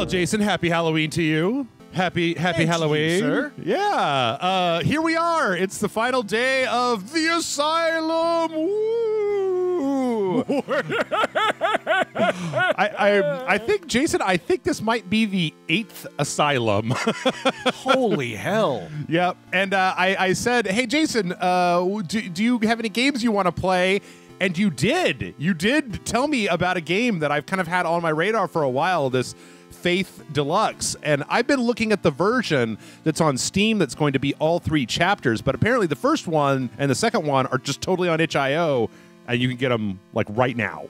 Well, Jason, happy Halloween to you. Happy Halloween, sir. Yeah. Here we are. It's the final day of The Asylum. Woo! I think, Jason, I think this might be the 8th Asylum. Holy hell. Yep. And I said, hey, Jason, do you have any games you want to play? And you did. You did tell me about a game that I've kind of had on my radar for a while, this Faith Deluxe. And I've been looking at the version that's on Steam that's going to be all 3 chapters. But apparently the first one and the second one are just totally on itch.io. And you can get them, like, right now.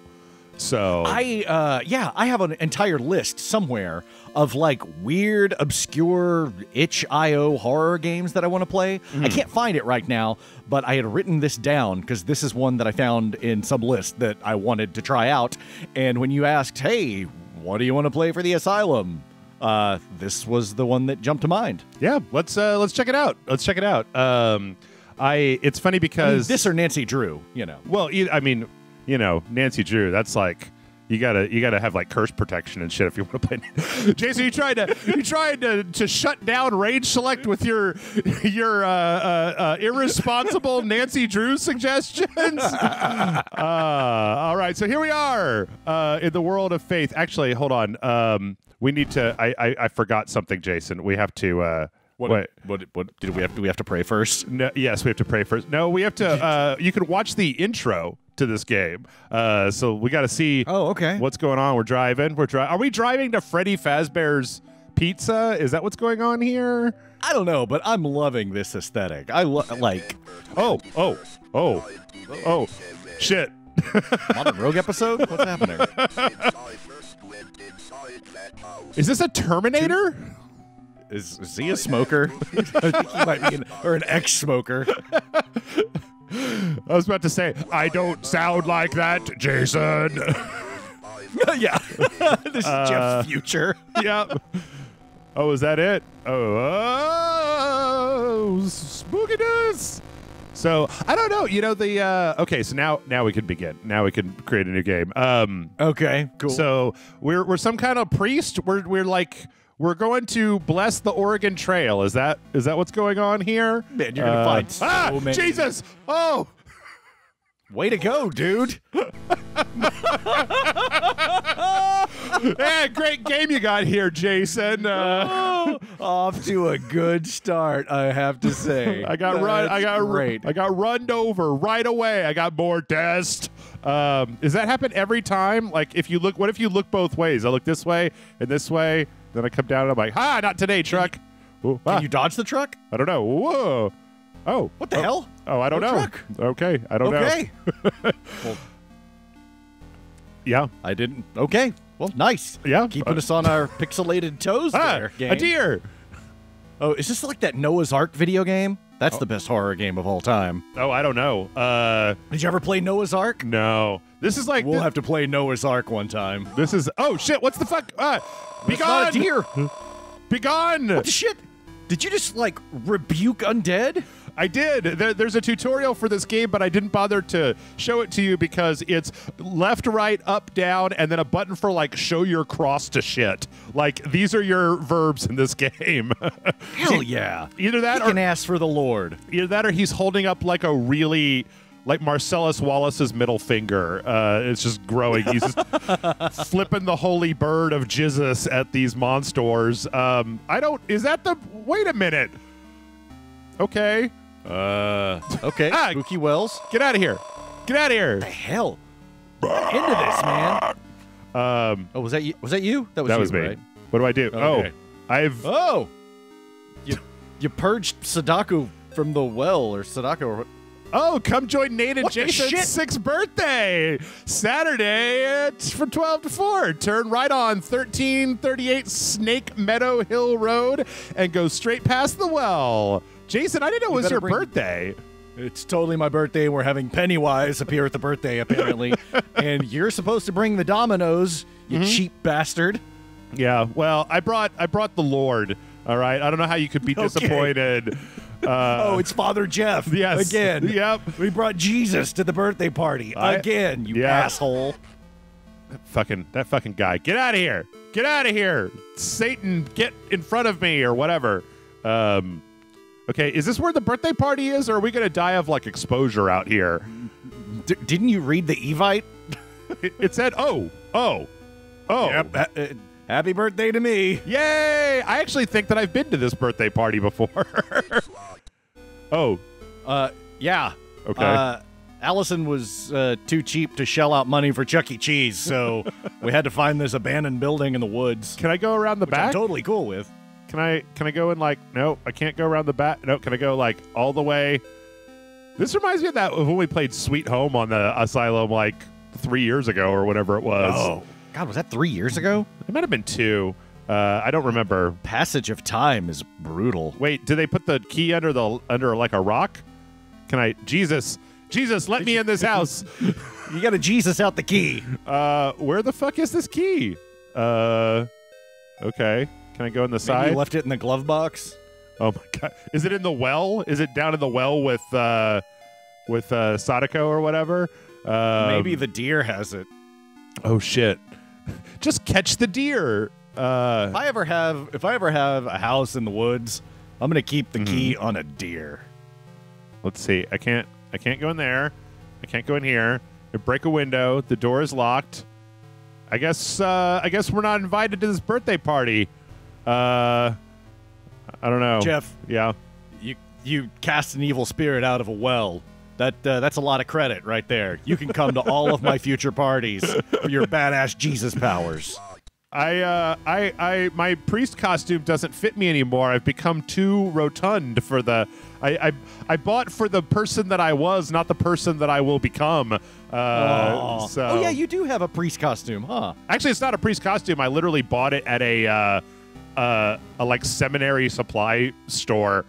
So I have an entire list somewhere of, like, weird, obscure itch.io horror games that I want to play. I can't find it right now, but I had written this down because this is one that I found in some list that I wanted to try out. And when you asked, hey, what do you want to play for The Asylum? This was the one that jumped to mind. Yeah, let's check it out. Let's check it out. It's funny because... I mean, this or Nancy Drew, you know. Well, I mean... You know, Nancy Drew, that's like you gotta have like curse protection and shit if you want to play. Jason, you tried to shut down Rage Select with your irresponsible Nancy Drew suggestions. All right, so here we are in the world of Faith. Actually, hold on. We need to. I forgot something, Jason. We have to. What did we have? Do we have to pray first? No, yes, we have to pray first. No, we have to. You can watch the intro to this game, so we got to see. Oh, okay. What's going on? We're driving. Are we driving to Freddy Fazbear's Pizza? Is that what's going on here? I don't know, but I'm loving this aesthetic. I like. Oh! Shit! Modern Rogue episode? What's happening? Is this a Terminator? Is he a smoker? He might be or an ex-smoker. I was about to say, I don't sound like that, Jason. Yeah. This is Jeff's future. Yep. Oh, is that it? Oh, spookiness. So, I don't know. You know, the... okay, so now we can begin. Now we can create a new game. Okay, cool. So, we're some kind of priest. We're like... We're going to bless the Oregon Trail. Is that what's going on here? Man, you're gonna find so many. Jesus! Oh, way to go, dude! Yeah, great game you got here, Jason. Off to a good start, I have to say. I got run over right away. I got more dust. Does that happen every time? Like, if you look, what if you look both ways? I look this way and this way. Then I come down and I'm like, ah, not today, truck. Can you dodge the truck? I don't know. Whoa. Oh. What the hell? Oh, I don't know. Truck. Okay. I don't know. Okay. Well, yeah. I didn't. Okay. Well, nice. Yeah. Keeping us on our pixelated toes there, game. A deer. Oh, is this like that Noah's Ark video game? That's the best horror game of all time. Oh, I don't know. Did you ever play Noah's Ark? No. This is like... We'll have to play Noah's Ark one time. This is... Oh, shit. What's the fuck? Be gone! Not a deer. Be gone! What the shit? Did you just, like, rebuke undead? I did. There's a tutorial for this game, but I didn't bother to show it to you because it's left, right, up, down, and then a button for, like, show your cross to shit. Like, these are your verbs in this game. Hell yeah. Either that or... He can ask for the Lord. Either that or he's holding up, like, a really... Like Marcellus Wallace's middle finger. It's just growing. He's just flipping the holy bird of Jesus at these monsters. I don't... Is that the... Wait a minute. Okay. Okay. Spooky Wells. Get out of here. Get out of here. What the hell? Get into this, man. Oh, was that you? That was you, me. Right? What do I do? Okay. Oh! You purged Sadako from the well, or Sadako... Oh, come join Nate and Jason's 6th birthday, Saturday from 12 to 4. Turn right on 1338 Snake Meadow Hill Road and go straight past the well. Jason, I didn't know it was your birthday. It's totally my birthday. We're having Pennywise appear at the birthday, apparently. And you're supposed to bring the dominoes, you cheap bastard. Yeah, well, I brought the Lord, all right? I don't know how you could be disappointed. Oh, it's Father Jeff. Yes. Again. Yep. We brought Jesus to the birthday party. Again, you asshole. That fucking guy. Get out of here. Get out of here. Satan, get in front of me or whatever. Okay, is this where the birthday party is, or are we going to die of, like, exposure out here? Didn't you read the Evite? It said, oh. Yep. Happy birthday to me. Yay! I actually think that I've been to this birthday party before. Yeah. Okay. Allison was too cheap to shell out money for Chuck E. Cheese, so we had to find this abandoned building in the woods. Can I go around the back? I'm totally cool with. Can I go in like, no, I can't go around the back. No, can I go like all the way? This reminds me of that when we played Sweet Home on the Asylum like 3 years ago or whatever it was. Oh, God, was that 3 years ago? It might have been two. I don't remember. Passage of time is brutal. Wait, do they put the key under like a rock? Can I? Jesus, let me in this house. You got to Jesus out the key. Where the fuck is this key? Okay. Can I go in the side? Maybe you left it in the glove box. Oh my God! Is it in the well? Is it down in the well with Sadako or whatever? Maybe the deer has it. Oh shit! Just catch the deer. If I ever have a house in the woods, I'm gonna keep the key on a deer. Let's see. I can't go in there. I can't go in here. I break a window. The door is locked. I guess we're not invited to this birthday party. I don't know. Jeff. Yeah. You cast an evil spirit out of a well. That's a lot of credit right there. You can come to all of my future parties for your badass Jesus powers. My priest costume doesn't fit me anymore. I've become too rotund for the. I bought for the person that I was, not the person that I will become. Oh yeah, you do have a priest costume, huh? Actually, it's not a priest costume. I literally bought it at a like seminary supply store.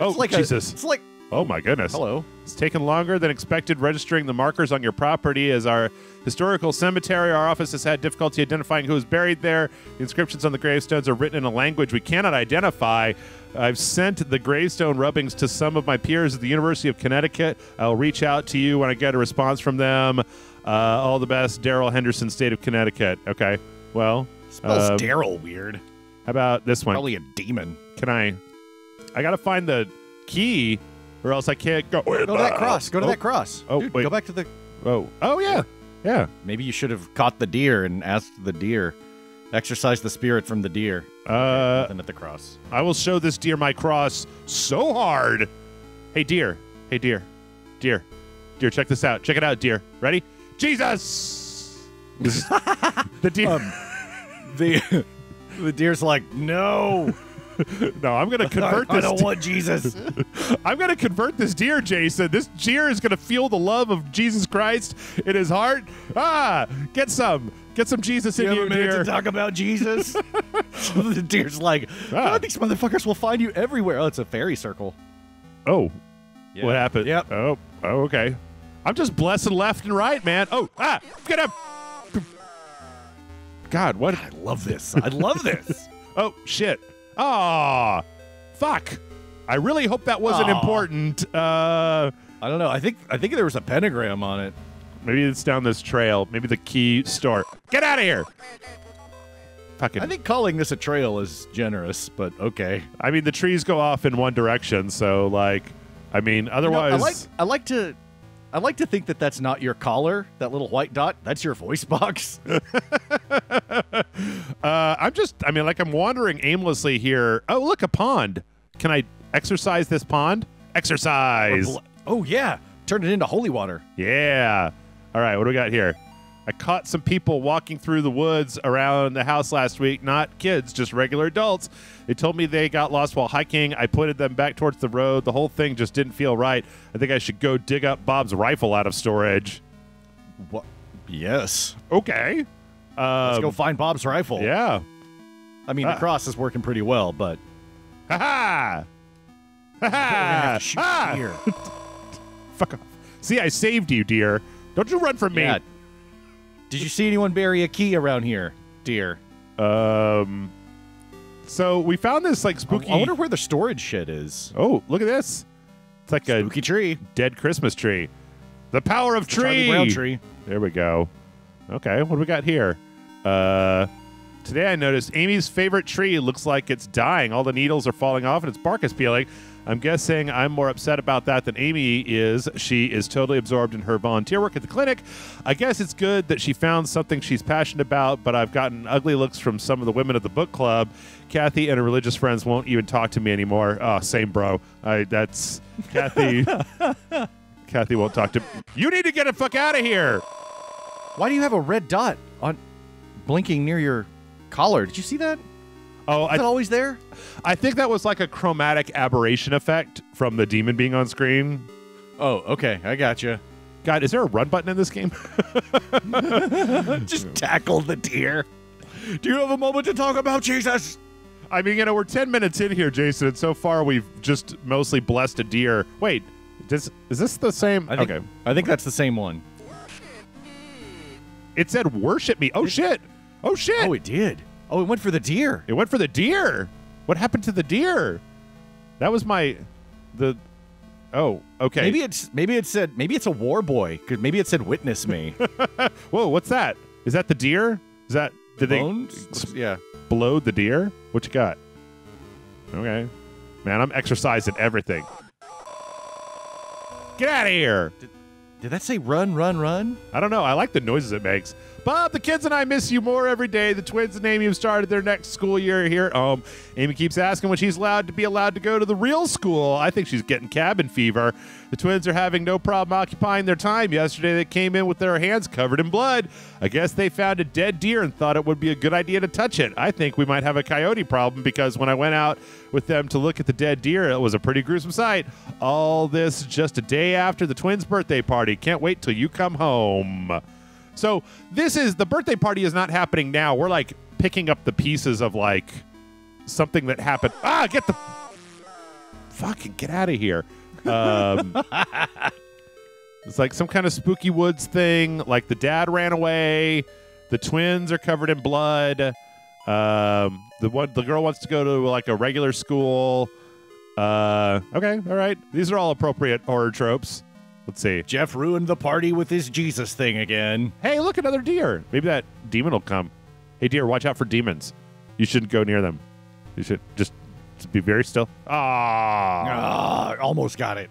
Oh, it's like Jesus! It's like, oh my goodness! Hello. It's taken longer than expected registering the markers on your property as our historical cemetery. Our office has had difficulty identifying who is buried there. The inscriptions on the gravestones are written in a language we cannot identify. I've sent the gravestone rubbings to some of my peers at the University of Connecticut. I'll reach out to you when I get a response from them. All the best, Daryl Henderson, State of Connecticut. Okay. Well, spells Daryl weird. How about this one? Probably a demon. Can I? I gotta find the key, or else I can't go. Go to that cross. Go to that cross. Oh, dude, wait. Go back to the. Oh. Oh yeah. Yeah. Maybe you should have caught the deer and asked the deer, exorcise the spirit from the deer. Nothing at the cross. I will show this deer my cross so hard. Hey deer. Hey deer. Deer. Deer. Check this out. Check it out, deer. Ready? Jesus. The deer. The deer's like, no. No, I'm going to convert this. I don't want Jesus. I'm going to convert this deer, Jason. This deer is going to feel the love of Jesus Christ in his heart. Ah, get some. Get some Jesus in you, deer. You have a minute to talk about Jesus? So the deer's like, oh, these motherfuckers will find you everywhere. Oh, it's a fairy circle. Oh, yeah. What happened? Yep. Oh, okay. I'm just blessing left and right, man. Oh, get up. God, what? I love this. I love this. Oh, shit. Aw, fuck. I really hope that wasn't important. I don't know. I think there was a pentagram on it. Maybe it's down this trail. Maybe the key store. Get out of here. Fucking. I think calling this a trail is generous, but okay. I mean, the trees go off in one direction, so like, I mean, otherwise. You know, I like to think that that's not your collar, that little white dot. That's your voice box. I'm wandering aimlessly here. Oh, look, a pond. Can I exercise this pond? Exercise. Oh, yeah. Turn it into holy water. Yeah. All right, what do we got here? I caught some people walking through the woods around the house last week. Not kids, just regular adults. They told me they got lost while hiking. I pointed them back towards the road. The whole thing just didn't feel right. I think I should go dig up Bob's rifle out of storage. What? Yes. Okay. Let's go find Bob's rifle. Yeah. I mean, the cross is working pretty well, but... Ha-ha! Ha-ha! Ha-ha! Fuck off. See, I saved you, dear. Don't you run from me. Did you see anyone bury a key around here, dear? So we found this like spooky. I wonder where the storage shed is. Oh, look at this! It's like spooky a spooky tree, dead Christmas tree. The power of tree. Brown tree. There we go. Okay, what do we got here? Today I noticed Amy's favorite tree looks like it's dying. All the needles are falling off and its bark is peeling. I'm guessing I'm more upset about that than Amy is. She is totally absorbed in her volunteer work at the clinic. I guess it's good that she found something she's passionate about, but I've gotten ugly looks from some of the women at the book club. Kathy and her religious friends won't even talk to me anymore. Oh, same bro. That's Kathy. Kathy won't talk to me. You need to get the fuck out of here. Why do you have a red dot on blinking near your collar? Did you see that? Oh, is that always there? I think that was like a chromatic aberration effect from the demon being on screen. Oh, okay. I gotcha. God, is there a run button in this game? Just tackle the deer. Do you have a moment to talk about Jesus? I mean, you know, we're 10 minutes in here, Jason, and so far we've just mostly blessed a deer. Wait, is this the same? Okay. I think that's the same one. It said worship me. Oh, shit. Oh, shit. Oh, it did. Oh, it went for the deer. It went for the deer. What happened to the deer? That was my, the, oh, okay. Maybe it's a war boy. Maybe it said witness me. Whoa, what's that? Is that the deer? Is that, did Bones? They yeah. blow the deer? What you got? Okay. Man, I'm exercising everything. Get out of here. Did that say run, run, run? I don't know. I like the noises it makes. Bob, the kids and I miss you more every day. The twins and Amy have started their next school year here at home. Amy keeps asking when she's allowed to go to the real school. I think she's getting cabin fever. The twins are having no problem occupying their time. Yesterday, they came in with their hands covered in blood. I guess they found a dead deer and thought it would be a good idea to touch it. I think we might have a coyote problem because when I went out with them to look at the dead deer, it was a pretty gruesome sight. All this just a day after the twins' birthday party. Can't wait till you come home. So this is, the birthday party is not happening now. We're like picking up the pieces of like something that happened. Ah, get the fucking get out of here. It's like some kind of spooky woods thing. Like the dad ran away. The twins are covered in blood. The girl wants to go to like a regular school. Okay. All right. These are all appropriate horror tropes. Let's see. Jeff ruined the party with his Jesus thing again. Hey, look, another deer. Maybe that demon will come. Hey, deer, watch out for demons. You shouldn't go near them. You should just be very still. Ah, almost got it.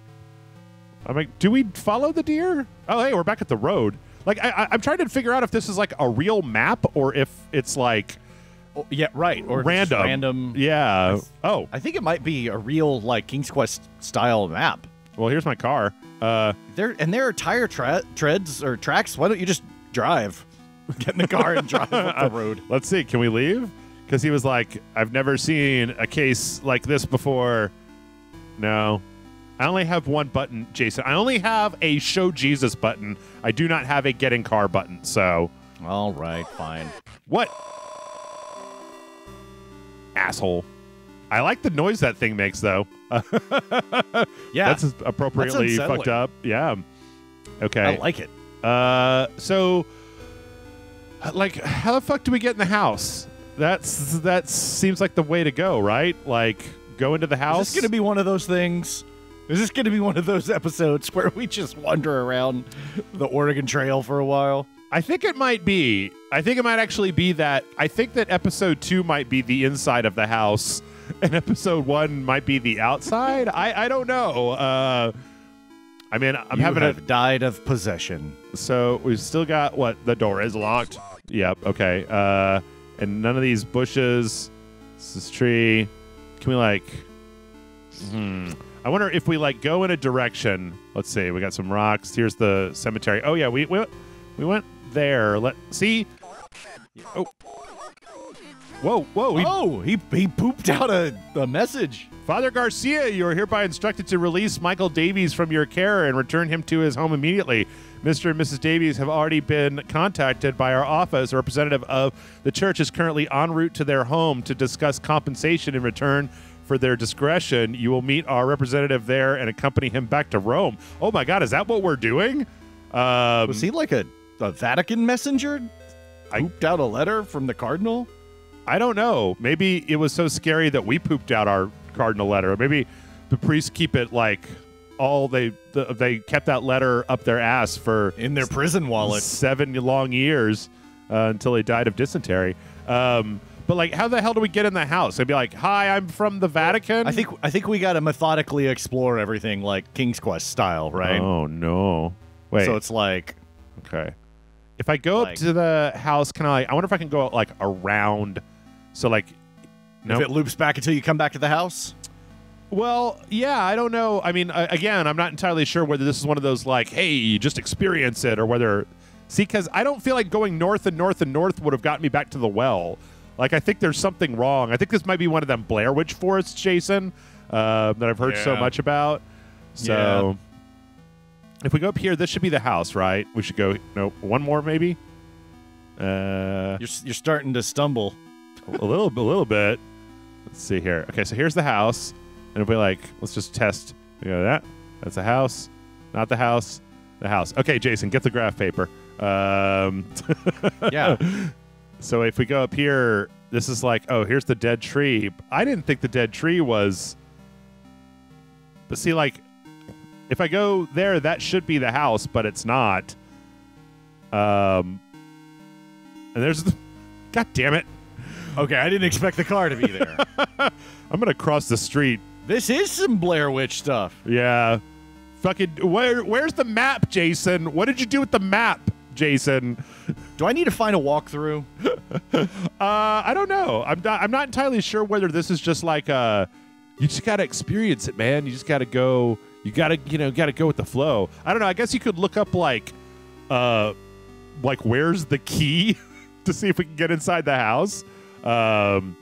I'm like, do we follow the deer? Oh, hey, we're back at the road. Like, I'm trying to figure out if this is like a real map or if it's like, oh, yeah, right, or random. Yeah. I think it might be a real like King's Quest style map. Well, here's my car. There are tire treads or tracks. Why don't you just drive? Get in the car and drive up the road. Let's see. Can we leave? Because he was like, I've never seen a case like this before. No. I only have one button, Jason. I only have a show Jesus button. I do not have a get in car button, so. All right, fine. What? Asshole. I like the noise that thing makes, though. Yeah. That's appropriately fucked up. Yeah. Okay. I like it. So, like, how the fuck do we get in the house? That seems like the way to go, right? Like, go into the house? Is this going to be one of those things? Is this going to be one of those episodes where we just wander around the Oregon Trail for a while? I think it might be. I think it might actually be that. I think that episode 2 might be the inside of the house. And episode 1 might be the outside. I don't know. I mean, you have died of possession. So we've still got what? The door is locked. Yep. Okay. And none of these bushes. This tree. Can we like? I wonder if we like go in a direction. Let's see. We got some rocks. Here's the cemetery. Oh yeah, we went there. Let see. Oh. Whoa, whoa. He pooped out a message. Father Garcia, you are hereby instructed to release Michael Davies from your care and return him to his home immediately. Mr. and Mrs. Davies have already been contacted by our office. A representative of the church is currently en route to their home to discuss compensation in return for their discretion. You will meet our representative there and accompany him back to Rome. Oh, my God. Is that what we're doing? Was he like a Vatican messenger? Pooped out a letter from the cardinal? I don't know. Maybe it was so scary that we pooped out our cardinal letter. Maybe the priests keep it like all they kept that letter up their ass for in their prison wallet 7 long years until they died of dysentery. But like, how the hell do we get in the house? I'd be like, "Hi, I'm from the Vatican." I think we got to methodically explore everything, like King's Quest style, right? Oh no! Wait. So it's like, okay, if I go up to the house, can I? I wonder if I can go like around. So like, no, if it loops back until you come back to the house. Well, yeah, I don't know. I mean, again, I'm not entirely sure whether this is one of those like, "Hey, just experience it," or whether see, because I don't feel like going north and north and north would have gotten me back to the well. Like, I think there's something wrong. I think this might be one of them Blair Witch forests, Jason, that I've heard so much about. So if we go up here, this should be the house, right? We should go, no, one more maybe? You're starting to stumble. a little bit. Let's see here. Okay, so here's the house. And if we like, let's just test. We go that. That's the house. Not the house. The house. Okay, Jason, get the graph paper. Yeah. So if we go up here, this is like, oh, here's the dead tree. I didn't think the dead tree was... But see, like, if I go there, that should be the house, but it's not. And there's... God damn it. Okay, I didn't expect the car to be there. I'm going to cross the street. This is some Blair Witch stuff. Yeah. Fucking... Where's the map, Jason? What did you do with the map, Jason? Do I need to find a walkthrough? I don't know. I'm not entirely sure whether this is just like you just gotta experience it, man. You just gotta go. You gotta, you know, gotta go with the flow. I don't know. I guess you could look up like where's the key to see if we can get inside the house. I mean,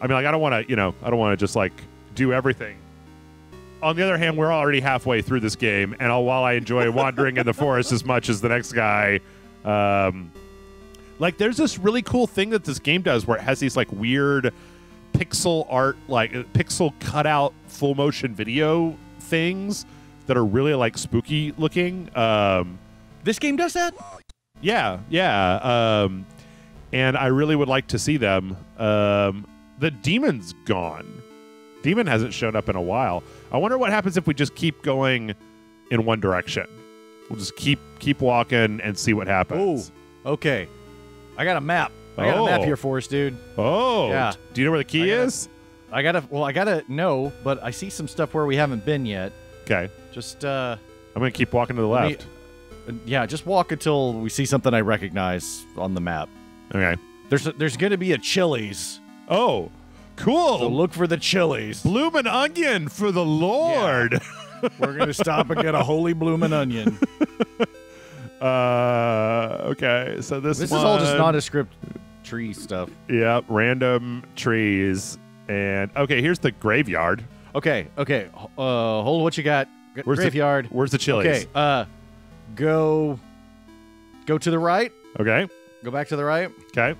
like, I don't want to, you know, I don't want to just like do everything. On the other hand, we're already halfway through this game, and while I enjoy wandering in the forest as much as the next guy, like, there's this really cool thing that this game does where it has these, like, weird pixel art, like, pixel cutout full motion video things that are really, like, spooky looking. This game does that? Yeah, yeah. And I really would like to see them. The demon's gone. Demon hasn't shown up in a while. I wonder what happens if we just keep going in one direction. We'll just keep walking and see what happens. Oh, okay. I got a map. I got a map here for us, dude. Oh. Yeah. Do you know where the key is? I gotta know, but I see some stuff where we haven't been yet. Okay. Just I'm gonna keep walking to the left. Yeah, just walk until we see something I recognize on the map. Okay. There's gonna be a Chili's. Oh. Cool. So look for the Chili's. Bloomin' onion for the Lord. Yeah. We're going to stop and get a holy bloomin' onion. Okay, so this one, is all just nondescript tree stuff. Yeah, random trees. And, okay, here's the graveyard. Okay, okay. Hold what you got. Graveyard. Where's the Chili's? Okay, go to the right. Okay. Go back to the right. Okay.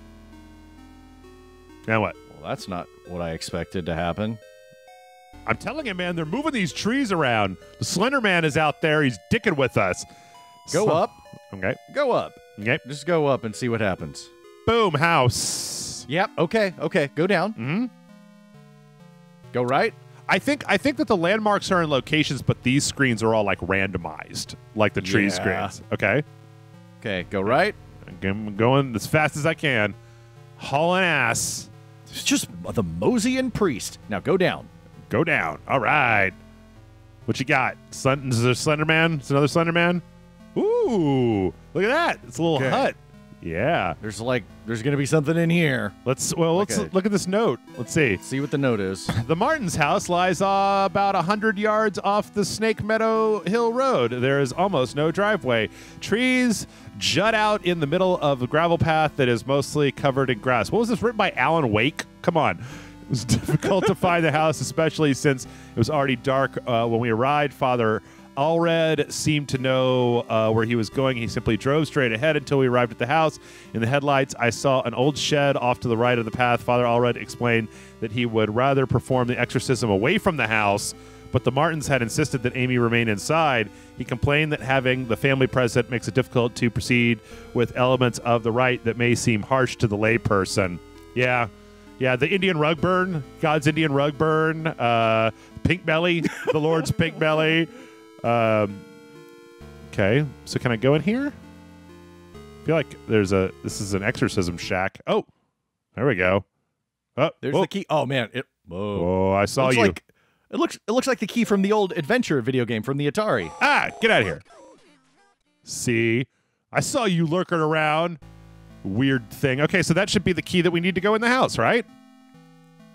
Now what? Well, that's not... what I expected to happen. I'm telling you, man, they're moving these trees around. The Slender Man is out there. He's dicking with us. Go up. Okay. Go up. Yep. Just go up and see what happens. Boom, house. Yep. Okay. Okay. Go down. Mm-hmm. Go right. I think that the landmarks are in locations, but these screens are all like randomized, like the tree screens. Okay. Okay. Go right. I'm going as fast as I can. Hauling ass. It's just the Moseian priest. Now go down. Go down. All right. What you got? Is there Slender Man? It's another Slender Man? Ooh. Look at that. It's a little hut. Yeah. There's going to be something in here. Let's look at this note. Let's see. Let's see what the note is. The Martin's house lies about 100 yards off the Snake Meadow Hill Road. There is almost no driveway. Trees jut out in the middle of a gravel path that is mostly covered in grass. What was this, written by Alan Wake? Come on. It was difficult to find the house, especially since it was already dark when we arrived. Father Allred seemed to know where he was going. He simply drove straight ahead until we arrived at the house. In the headlights, I saw an old shed off to the right of the path. Father Allred explained that he would rather perform the exorcism away from the house, but the Martins had insisted that Amy remain inside. He complained that having the family present makes it difficult to proceed with elements of the rite that may seem harsh to the layperson. Yeah. Yeah, the Indian rug burn, God's Indian rug burn, Pink Belly, the Lord's Pink Belly. Okay, so can I go in here? I feel like there's a, this is an exorcism shack. Oh, there we go. Oh, there's the key. Oh man, whoa, I saw you. Like, it looks like the key from the old adventure video game from the Atari. Ah, get out of here. See, I saw you lurking around. Weird thing. Okay, so that should be the key that we need to go in the house, right?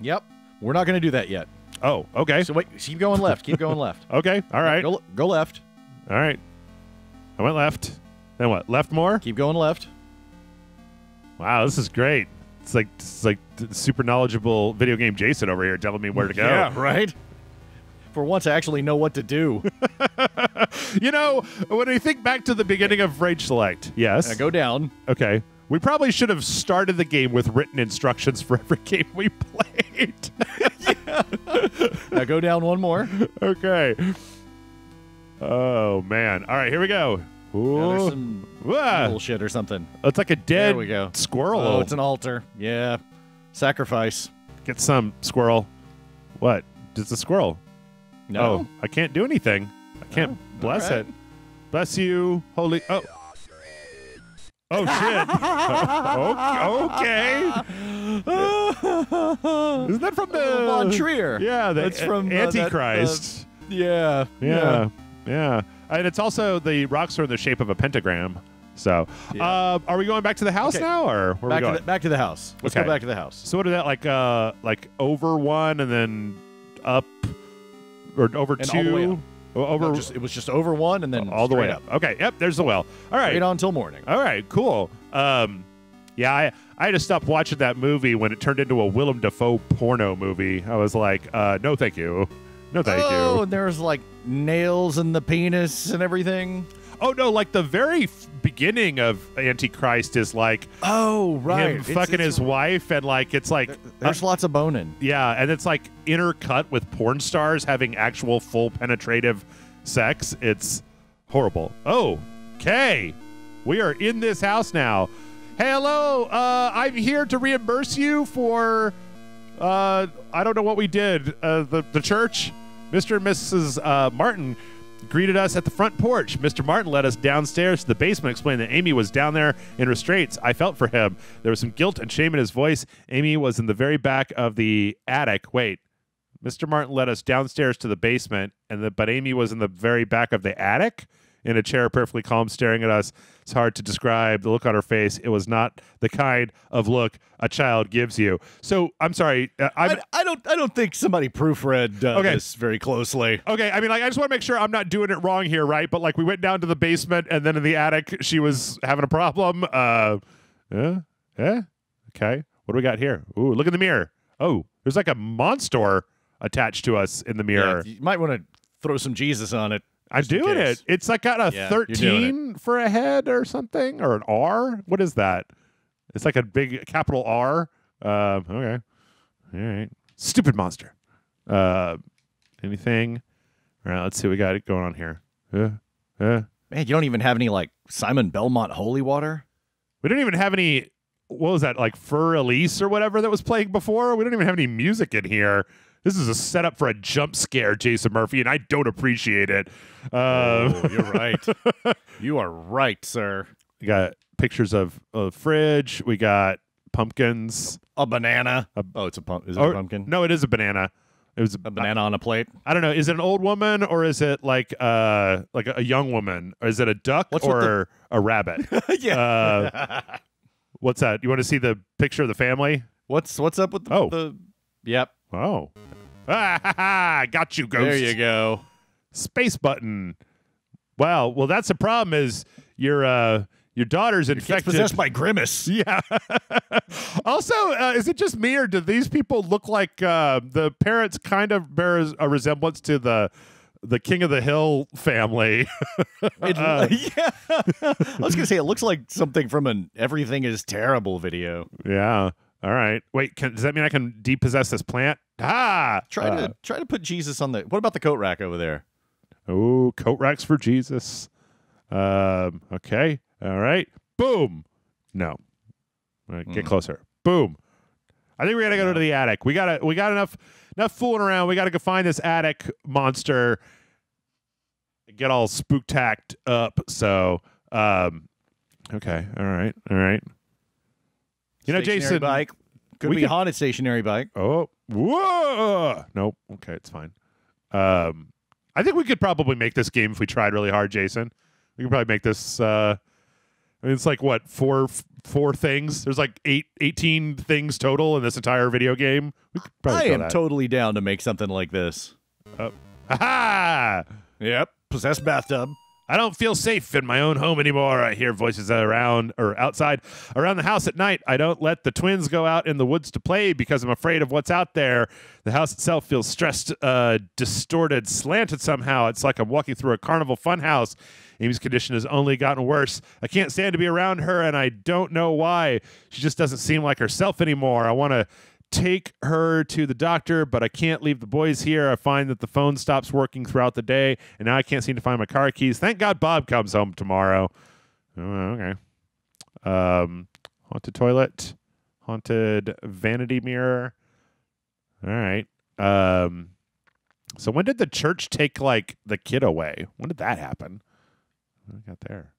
Yep. We're not going to do that yet. Oh, okay. So wait, keep going left. Keep going left. Okay, all right. Go left. All right. I went left. Then what? Left more? Keep going left. Wow, this is great. It's like super knowledgeable video game Jason over here telling me where to go. Yeah, right? For once, I actually know what to do. You know, when I think back to the beginning of Rage Select, yes. Go down. Okay. We probably should have started the game with written instructions for every game we played. Now go down one more. Okay. Oh, man. All right, here we go. Yeah, there's some bullshit or something. It's like a dead squirrel. Oh, it's an altar. Yeah. Sacrifice. Get some, squirrel. What? It's a squirrel. No. Oh, I can't do anything. I can't bless it. Bless you, holy... Oh. Oh, shit. Okay. Isn't that from the... Von Trier. Yeah, that's from... Antichrist. Yeah. And it's also, the rocks are in the shape of a pentagram. So, are we going back to the house now, or where are we going? Back to the house. Let's go back to the house. So what is that, like over one and then up, or over and two? All the way up. Over, no, it was just over one and then all the way up. Okay, yep, there's the well. All right. Straight on till morning. All right, cool. Yeah, I had to stop watching that movie when it turned into a Willem Dafoe porno movie. I was like, no, thank you. No, thank you. Oh, and there's like nails in the penis and everything. Oh, no, like the very beginning of Antichrist is like, oh, right, him fucking his wife, and like, it's like, there's lots of boning. Yeah, and it's like intercut with porn stars having actual full penetrative sex. It's horrible. Oh, okay. We are in this house now. Hey, hello. I'm here to reimburse you for. I don't know what we did. The church, Mr. and Mrs. Martin greeted us at the front porch. Mr. Martin led us downstairs to the basement, explained that Amy was down there in restraints. I felt for him. There was some guilt and shame in his voice. Amy was in the very back of the attic. Wait, Mr. Martin led us downstairs to the basement, but Amy was in the very back of the attic? In a chair, perfectly calm, staring at us. It's hard to describe the look on her face. It was not the kind of look a child gives you. So I'm sorry. I don't think somebody proofread this very closely. Okay. I mean, like, I just want to make sure I'm not doing it wrong here, right? But like, we went down to the basement, and then in the attic, she was having a problem. Okay. What do we got here? Ooh, look in the mirror. Oh, there's like a monster attached to us in the mirror. Yeah, you might want to throw some Jesus on it. I'm doing it. It's like got a 13 for a head or something, or an R. What is that? It's like a big capital R. Okay. All right. Stupid monster. Anything? All right. Let's see what we got going on here. Man, you don't even have any like Simon Belmont holy water? We don't even have any, what was that, like Fur Elise or whatever that was playing before? We don't even have any music in here. This is a setup for a jump scare, Jason Murphy, and I don't appreciate it. Oh, you're right. You are right, sir. We got pictures of a fridge. We got pumpkins. A banana. Is it a pumpkin? No, it is a banana. It was a banana on a plate. I don't know. Is it an old woman, or is it like a young woman? Or is it a duck or a rabbit? Yeah. What's that? You want to see the picture of the family? What's up with the yep. Oh. Ah, ha, ha, got you, ghost. There you go. Space button. Wow. Well, that's the problem is your daughter's infected. Your kid's possessed by Grimace. Yeah. Also, is it just me, or do these people look like the parents kind of bear a resemblance to the King of the Hill family? Yeah. I was going to say, it looks like something from an Everything Is Terrible video. Yeah. All right. Wait, does that mean I can depossess this plant? Ah! Try to put Jesus on the... What about the coat rack over there? Oh, coat racks for Jesus. Okay. All right. Boom! No. All right, get closer. Boom. I think we gotta go to the attic. We got enough fooling around. We gotta go find this attic monster. get all spooktacked up. So, okay. All right. You know, Jason, bike could be a haunted stationary bike. Oh, whoa. Nope. Okay. It's fine. I think we could probably make this game if we tried really hard, Jason. We could probably make this. I mean, it's like what, four things? There's like 18 things total in this entire video game. We could probably totally down to make something like this. Ha-ha! Yep, possessed bathtub. I don't feel safe in my own home anymore. I hear voices around or outside around the house at night. I don't let the twins go out in the woods to play because I'm afraid of what's out there. The house itself feels stressed, distorted, slanted somehow. It's like I'm walking through a carnival funhouse. Amy's condition has only gotten worse. I can't stand to be around her, and I don't know why. She just doesn't seem like herself anymore. I want to take her to the doctor, but I can't leave the boys here. I find that the phone stops working throughout the day, and now I can't seem to find my car keys. Thank God Bob comes home tomorrow. Okay. Haunted toilet. Haunted vanity mirror. All right. So when did the church take, like, the kid away? When did that happen? What got there?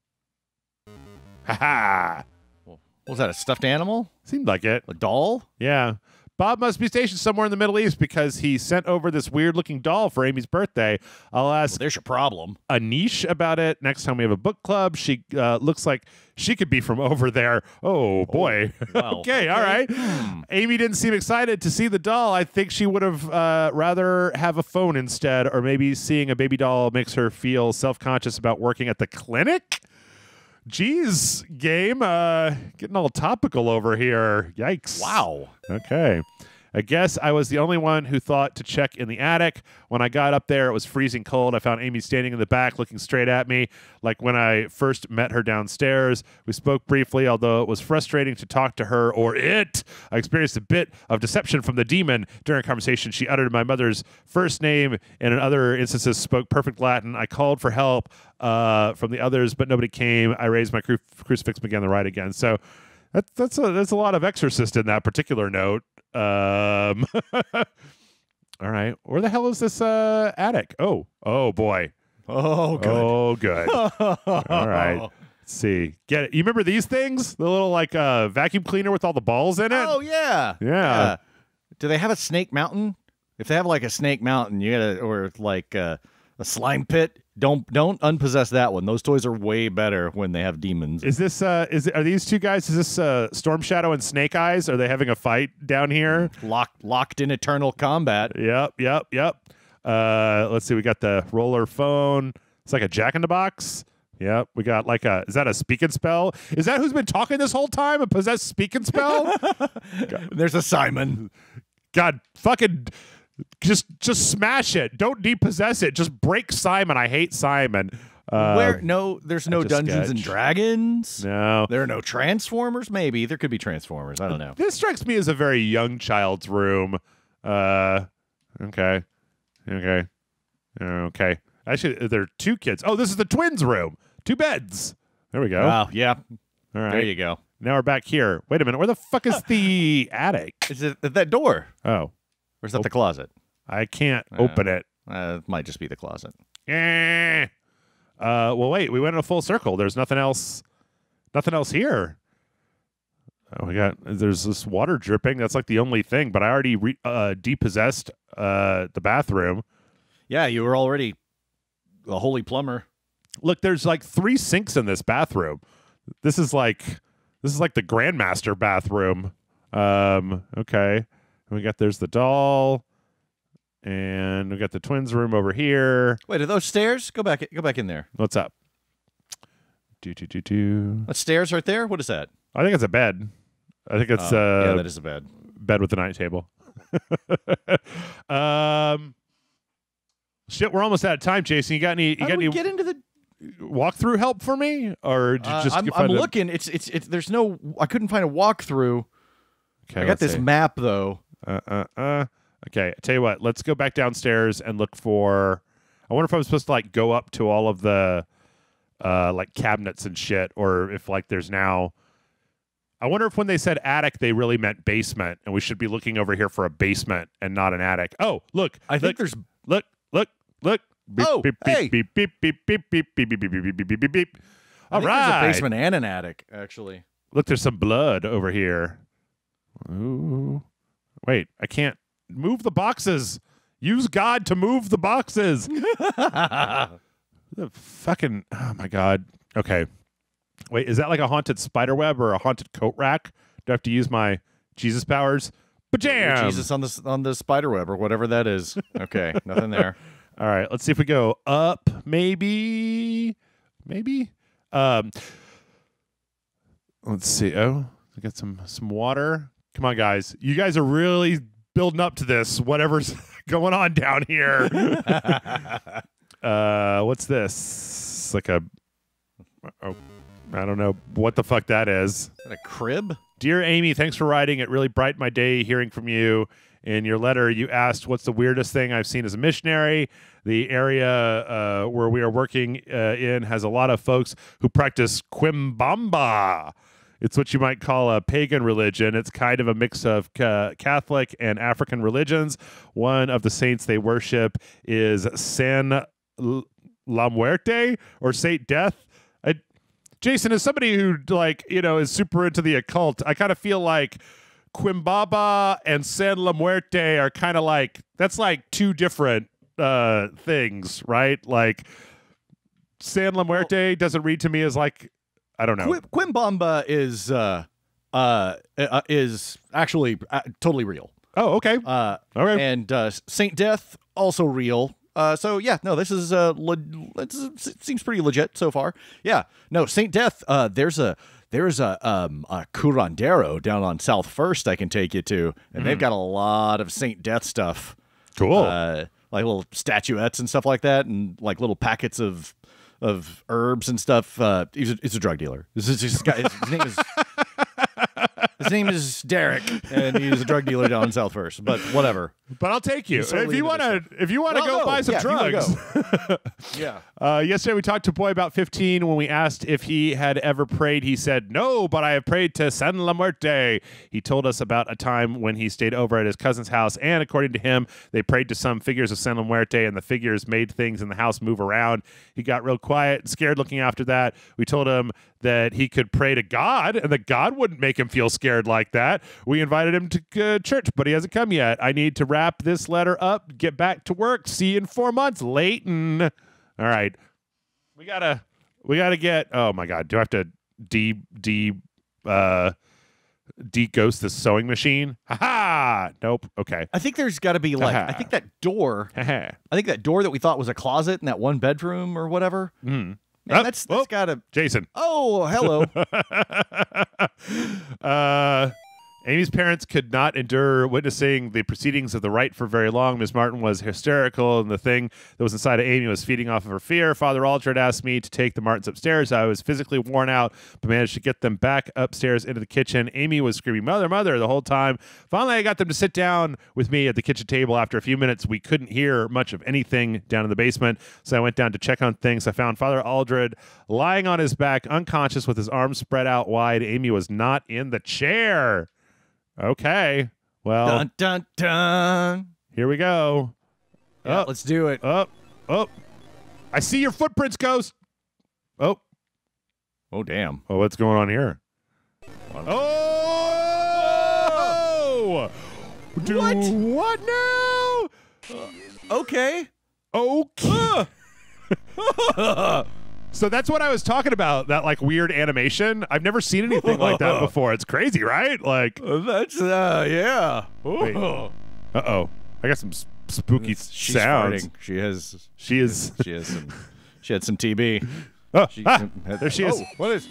Ha-ha! What was that, a stuffed animal? Seemed like it. A doll? Yeah. Bob must be stationed somewhere in the Middle East because he sent over this weird-looking doll for Amy's birthday. I'll ask there's your problem. Anish about it next time we have a book club. She looks like she could be from over there. Oh, boy. Wow. Okay, all right. Amy didn't seem excited to see the doll. I think she would have rather have a phone instead, or maybe seeing a baby doll makes her feel self-conscious about working at the clinic. Geez, game, getting all topical over here. Yikes. Wow. Okay. I guess I was the only one who thought to check in the attic. When I got up there, it was freezing cold. I found Amy standing in the back looking straight at me, like when I first met her downstairs. We spoke briefly, although it was frustrating to talk to her or it. I experienced a bit of deception from the demon. During a conversation, she uttered my mother's first name and in other instances spoke perfect Latin. I called for help from the others, but nobody came. I raised my crucifix and began the ride again. So that's a lot of exorcist in that particular note. All right. Where the hell is this attic? Oh boy. Oh good. All right. Let's see. Get it. You remember these things? The little like vacuum cleaner with all the balls in it? Oh yeah. Yeah. Do they have a snake mountain? If they have like a snake mountain, you gotta or like a slime pit. Don't unpossess that one. Those toys are way better when they have demons. Is this are these two guys? Is this Storm Shadow and Snake Eyes? Are they having a fight down here? Locked in eternal combat. Yep. Let's see. We got the roller phone. It's like a Jack in the Box. Yep. We got like a. Is that a speak and spell? Is that who's been talking this whole time? A possessed speak and spell? There's a Simon. God fucking. Just smash it. Don't depossess it. Just break Simon. I hate Simon. There's no Dungeons and Dragons. No. There are no Transformers, maybe. There could be Transformers. I don't know. This strikes me as a very young child's room. Okay. Actually, there are two kids. Oh, this is the twins' room. Two beds. There we go. Wow, yeah. All right. There you go. Now we're back here. Wait a minute. Where the fuck is the attic? Is it at that door? Oh. Or is that the closet? I can't open it. It might just be the closet. Well, wait. We went in a full circle. There's nothing else. Nothing else here. Oh, we got. There's this water dripping. That's like the only thing. But I already depossessed the bathroom. Yeah, you were already a holy plumber. Look, there's like 3 sinks in this bathroom. This is like the Grandmaster bathroom. Okay. There's the doll, and we got the twins' room over here. Wait, are those stairs? Go back in there. What's up? What stairs right there? What is that? I think it's a bed. I think it's yeah, that is a bed. Bed with a night table. Shit, we're almost out of time, Jason. How do we get into the walkthrough help for me, or just? I'm looking. It's. There's no. I couldn't find a walkthrough. Okay, I got this map though. Okay, I tell you what, let's go back downstairs and look for. I wonder if I'm supposed to like go up to all of the like cabinets and shit, or if like there's now. I wonder if when they said attic, they really meant basement, and we should be looking over here for a basement and not an attic. Oh, look! I think there's. Look! Look! Look! Oh, hey. All right. There's a basement and an attic, actually. Look, there's some blood over here. Ooh. Wait, I can't move the boxes. Use God to move the boxes. The fucking, oh my God. Okay. Wait, is that like a haunted spider web or a haunted coat rack? Do I have to use my Jesus powers? Bajam! Jesus on the spider web or whatever that is. Okay, nothing there. All right, let's see if we go up. Maybe. Let's see. Oh, we got some water. Come on, guys. You guys are really building up to this. Whatever's going on down here. What's this? It's like a. Oh. I don't know what the fuck that is. A crib? Dear Amy, thanks for writing. It really brightened my day hearing from you. In your letter, you asked, what's the weirdest thing I've seen as a missionary? The area where we are working in has a lot of folks who practice Quimbamba. It's what you might call a pagan religion. It's kind of a mix of Catholic and African religions. One of the saints they worship is San La Muerte, or Saint Death. Jason, as somebody who, like, you know, is super into the occult, I kind of feel like Quimbaba and San La Muerte are kind of like, that's like two different things, right? Like, San La Muerte doesn't read to me as like, I don't know. Quimbamba is actually totally real. Oh, okay. Okay. And Saint Death, also real. So yeah, no, this is it seems pretty legit so far. Yeah, no, Saint Death. There's a curandero down on South First I can take you to, and they've got a lot of Saint Death stuff. Cool, like little statuettes and stuff like that, and like little packets of herbs and stuff. He's a drug dealer. This is this guy. His name is Derek, and he's a drug dealer down in South First. But whatever. But I'll take you if you want to go buy some drugs. Yeah. Yesterday we talked to a boy about 15. When we asked if he had ever prayed, he said no, but I have prayed to San La Muerte. He told us about a time when he stayed over at his cousin's house, and according to him, they prayed to some figures of San La Muerte, and the figures made things in the house move around. He got real quiet and scared looking after that. We told him that he could pray to God, and that God wouldn't make him feel scared like that. We invited him to church, but he hasn't come yet. I need to wrap this letter up, get back to work. See you in 4 months. Leighton. All right. We gotta get, oh my God. Do I have to de-ghost this sewing machine? Ha-ha! Nope. Okay. I think there's gotta be like, I think that door, that we thought was a closet in that one bedroom or whatever. Mm. Man, oh, that's gotta, Jason. Oh, hello. Amy's parents could not endure witnessing the proceedings of the rite for very long. Miss Martin was hysterical, and the thing that was inside of Amy was feeding off of her fear. Father Aldred asked me to take the Martins upstairs. I was physically worn out, but managed to get them back upstairs into the kitchen. Amy was screaming, "Mother, mother," the whole time. Finally, I got them to sit down with me at the kitchen table. After a few minutes, we couldn't hear much of anything down in the basement, so I went down to check on things. I found Father Aldred lying on his back, unconscious, with his arms spread out wide. Amy was not in the chair. Okay, well, dun, dun, dun. Here we go. Yeah, up. Let's do it. Up, up. I see your footprints, ghost. Oh. Oh, damn. Oh, what's going on here? Oh! Do what? What now? Okay. Okay. So that's what I was talking about, that like weird animation. I've never seen anything like that before. It's crazy, right? Like that's yeah. Wait. Uh-oh. I got some spooky sounds. Farting. She had some TB. Oh, there she is. Oh, what is?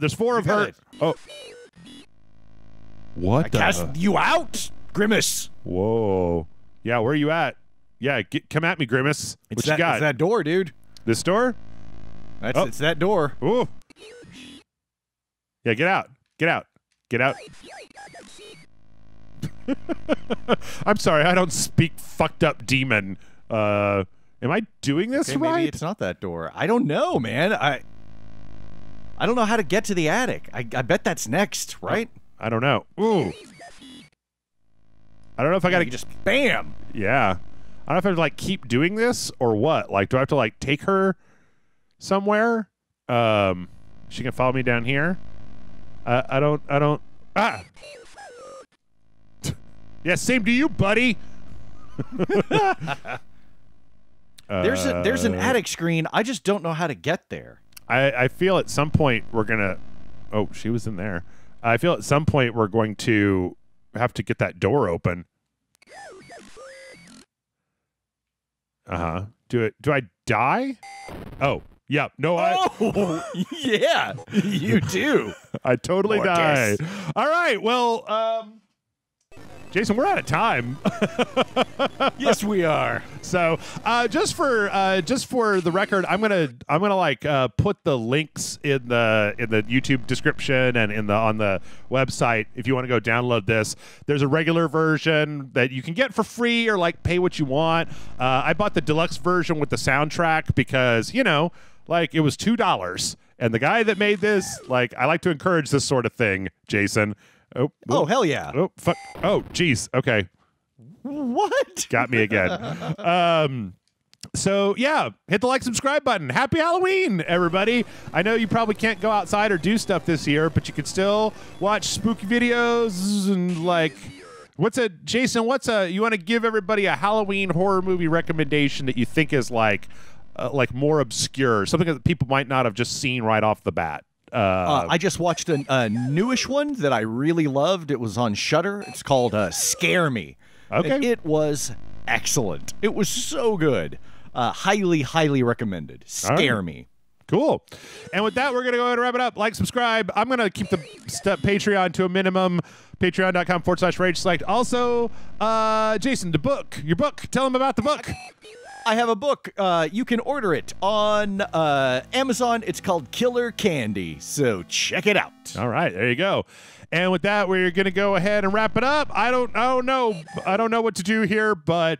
There's four of her. Oh. What I cast you out, Grimace. Whoa. Yeah, where are you at? Yeah, come at me, Grimace. What you got? It's that door, dude. This door? It's that door. Ooh. Yeah, get out. Get out. Get out. I'm sorry, I don't speak fucked up demon. Am I doing this right? Maybe it's not that door. I don't know, man. I don't know how to get to the attic. I bet that's next, right? I don't know. Ooh. I don't know if I gotta just bam. Yeah. I don't know if I have to like keep doing this or what. Like, do I have to like take her somewhere? She can follow me down here. I don't. Ah. Yeah, same to you, buddy. There's an attic screen. I just don't know how to get there. I feel at some point we're gonna. Oh, she was in there. I feel at some point we're going to have to get that door open. Do I die? Oh, yeah. No, Oh, yeah, you do. I totally die. All right. Well, Jason, we're out of time. Yes, we are. So, just for the record, I'm gonna like put the links in the YouTube description and on the website if you want to go download this. There's a regular version that you can get for free or like pay what you want. I bought the deluxe version with the soundtrack because, you know, like it was $2, and the guy that made this, like, I like to encourage this sort of thing, Jason. Oh, hell yeah. Oh, fuck. Oh, geez. Okay. What? Got me again. So, yeah, hit the like, subscribe button. Happy Halloween, everybody. I know you probably can't go outside or do stuff this year, but you can still watch spooky videos and, like, Jason, you want to give everybody a Halloween horror movie recommendation that you think is, like more obscure, something that people might not have just seen right off the bat? I just watched a newish one that I really loved. It was on Shudder. It's called Scare Me. Okay. It was excellent. It was so good. Highly, highly recommended. Scare Me. Cool. And with that, we're going to go ahead and wrap it up. Like, subscribe. I'm going to keep the Patreon to a minimum. Patreon.com/RageSelect. Also, Jason, the book. Your book. Tell them about the book. I have a book. You can order it on Amazon. It's called Killer Candy, so check it out. All right, there you go. And with that, we're going to go ahead and wrap it up. I don't know what to do here, but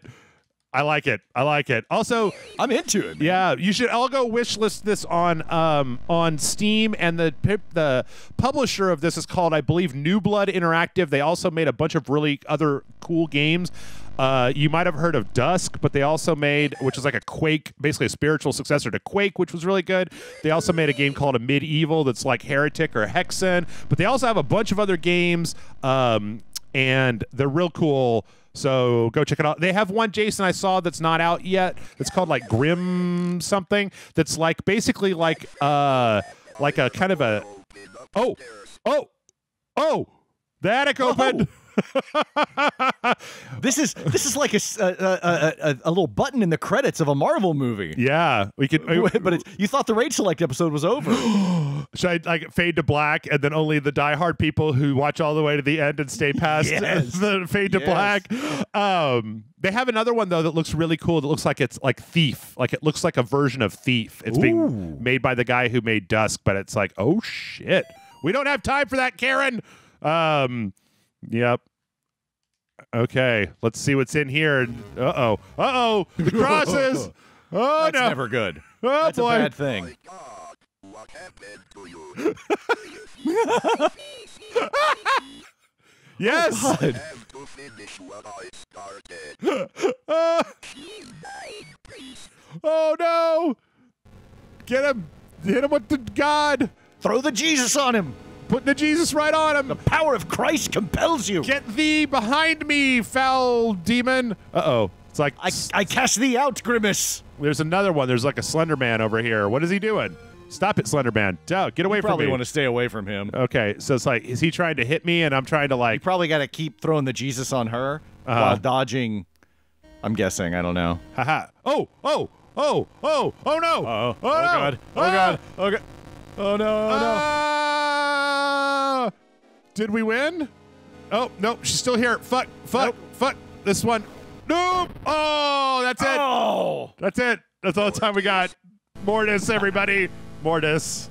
I like it. I like it. Also, I'm into it, man. Yeah, you should all go wishlist this on Steam, and the publisher of this is called, I believe, New Blood Interactive. They also made a bunch of really other cool games. You might have heard of Dusk, but they also made, which is like a Quake, basically a spiritual successor to Quake, which was really good. They also made a game called A Medieval that's like Heretic or Hexen, but they also have a bunch of other games, and they're real cool. So go check it out. They have one, Jason, I saw that's not out yet. It's called like Grim something. That's like basically like a kind of a oh, the attic opened. Oh. This is like a little button in the credits of a Marvel movie. Yeah, we could. But you thought the Rage Select episode was over. Should I like fade to black and then only the diehard people who watch all the way to the end and stay past the fade to black? They have another one though that looks really cool. That looks like it's like Thief. Like it looks like a version of Thief. It's being made by the guy who made Dusk, but it's like, oh shit, we don't have time for that, Karen. Yep. Okay, let's see what's in here. Uh oh, the crosses. Oh, that's no, that's never good. Oh, that's boy, a bad thing. Oh my God. What happened to you? Yes. Oh, I have to finish what I started. Oh no! Get him! Hit him with the God! Throw the Jesus on him! Put the Jesus right on him. The power of Christ compels you. Get thee behind me, foul demon. Uh-oh. It's like... I cast thee out, Grimace. There's another one. There's like a Slender Man over here. What is he doing? Stop it, Slender Man. Duh, get away from me. You probably want to stay away from him. Okay. So it's like, is he trying to hit me and I'm trying to like... You probably got to keep throwing the Jesus on her while dodging, I'm guessing. I don't know. Haha. Oh, no. Uh-oh. Oh, no. God. Oh, God. Oh, God. Oh, no. Did we win? Oh, no, she's still here. Fuck. This one. Nope. Oh, that's it. Oh. That's it. That's all the time we got. Mortis, everybody. Mortis.